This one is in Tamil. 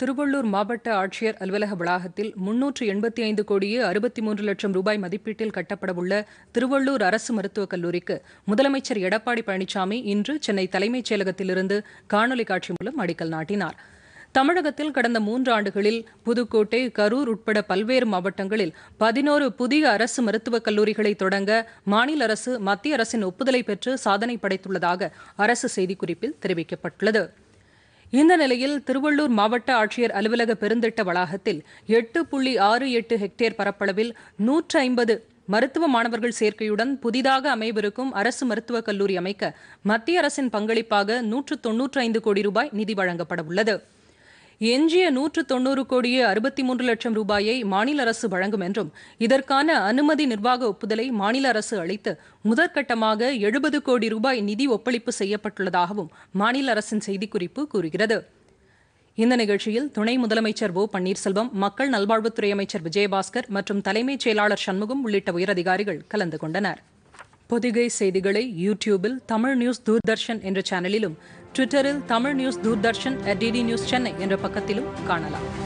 திருவள்ளூர் மாவட்ட ஆட்சியர் அலுவலக வளாகத்தில் 385 கோடியே 63 லட்சம் ரூபாய் மதிப்பீட்டில் கட்டப்படவுள்ள திருவள்ளூர் அரசு மருத்துவக் கல்லூரிக்கு முதலமைச்சர் எடப்பாடி பழனிசாமி இன்று சென்னை தலைமைச் செயலகத்திலிருந்து காணொலி காட்சி மூலம் அடிக்கல் நாட்டினார். தமிழகத்தில் கடந்த 3 ஆண்டுகளில் புதுக்கோட்டை, கரூர் உட்பட பல்வேறு மாவட்டங்களில் 11 புதிய அரசு மருத்துவக் கல்லூரிகளை தொடங்க மாநில அரசு மத்திய அரசின் ஒப்புதலை பெற்று சாதனை படைத்துள்ளதாக அரசு செய்திக்குறிப்பில் தெரிவிக்கப்பட்டுள்ளது. இந்த நிலையில் திருவள்ளூர் மாவட்ட ஆட்சியர் அலுவலக பெருந்திட்ட வளாகத்தில் 8.68 ஹெக்டேர் பரப்பளவில் 150 மருத்துவ மாணவர்கள் சேர்க்கையுடன் புதிதாக அமைவிருக்கும் அரசு மருத்துவக் கல்லூரி அமைக்க மத்திய அரசின் பங்களிப்பாக 195 கோடி ரூபாய் நிதி வழங்கப்படவுள்ளது. எஞ்சிய 190 கோடியே 63 லட்சம் ரூபாயை மாநில அரசு வழங்கும் என்றும் இதற்கான அனுமதி நிர்வாக ஒப்புதலை மாநில அரசு அளித்து முதற்கட்டமாக 70 கோடி ரூபாய் நிதி ஒப்பளிப்பு செய்யப்பட்டுள்ளதாகவும் மாநில அரசின் செய்திக்குறிப்பு கூறுகிறது. இந்த நிகழ்ச்சியில் துணை முதலமைச்சர் ஓ பன்னீர்செல்வம், மக்கள் நல்வாழ்வுத்துறை அமைச்சர் விஜயபாஸ்கர் மற்றும் தலைமைச் செயலாளர் சண்முகம் உள்ளிட்ட உயரதிகாரிகள் கலந்து கொண்டனர். பொதிகை செய்திகளை யூடியூபில் தமிழ் நியூஸ் தூர்தர்ஷன் என்ற சேனலிலும், ட்விட்டரில் Tamil news Doordarshan @DD News Chennai என்ற பக்கத்திலும் காணலாம்.